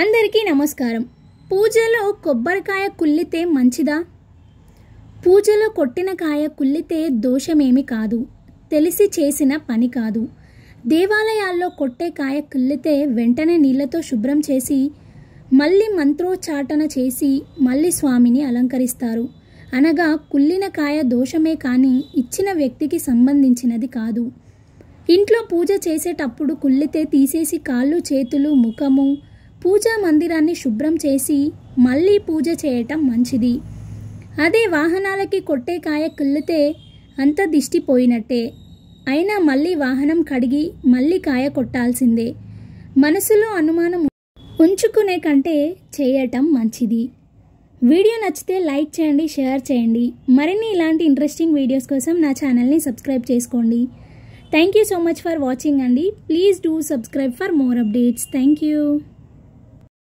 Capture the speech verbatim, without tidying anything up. అందరికీ నమస్కారం। పూజలో కొబ్బరికాయ కుల్లితే మంచిదా? పూజలో కొట్టిన కాయ కుల్లితే దోషమేమి కాదు, తెలిసి చేసిన పని కాదు। దేవాలయాల్లో కొట్టే కాయ కుల్లితే వెంటనే నీళ్లతో శుభ్రం చేసి మళ్ళీ మంత్రోచ్చాటన చేసి మళ్ళీ స్వామిని అలంకరిస్తారు। అనగా కుల్లిన కాయ దోషమే కానీ ఇచ్చిన వ్యక్తికి సంబంధించినది కాదు। ఇంట్లో పూజ చేసేటప్పుడు కుల్లితే తీసేసి కాళ్ళు చేతులు ముఖము పూజా మందిరాన్ని శుభ్రం చేసి మళ్ళీ పూజ చేయటం మంచిది। అదే వాహనాలకి కొట్టే కాయ కుల్లితే అంత దిష్టిపోయినట్టే, అయినా మళ్ళీ వాహనం కడిగి మళ్ళీ కాయ కొట్టాల్సిందే। మనసులో అనుమానం ఉంచుకునే కంటే చేయటం మంచిది। వీడియో నచ్చితే లైక్ చేయండి, షేర్ చేయండి। మరిన్ని ఇలాంటి ఇంట్రెస్టింగ్ వీడియోస్ కోసం నా ఛానల్ని సబ్స్క్రైబ్ చేసుకోండి। Thank you so much for watching అండి। Please do subscribe for more updates. Thank you.